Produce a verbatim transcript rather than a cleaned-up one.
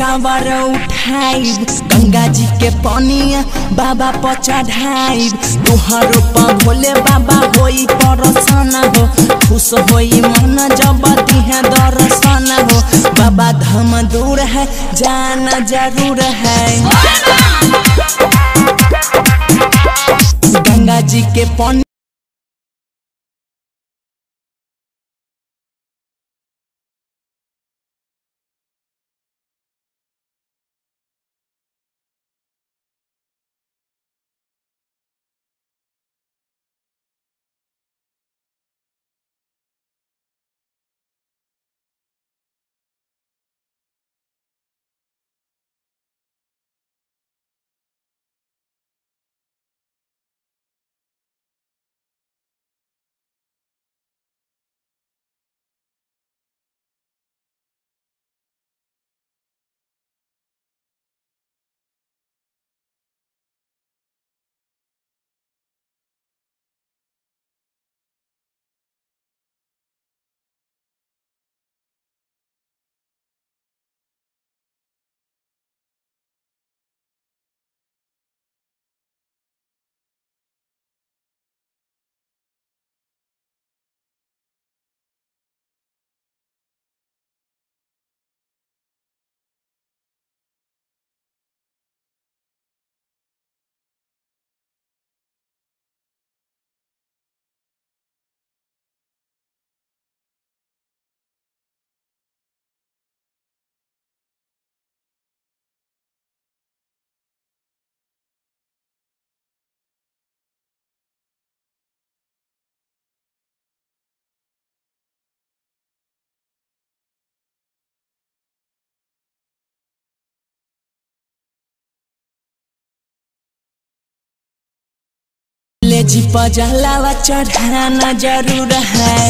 कांवर उठाइब, गंगा जी के पानी बाबा पर चढ़ाइब। तुहरो पर भोले बाबा होई परसन हो, खुश होई मन जब दिहे दर्शन हो। बाबा धाम दूर है जाना जरूर है, गंगा जी के पानी। जी पर जलावा चढ़ाना जरूर है।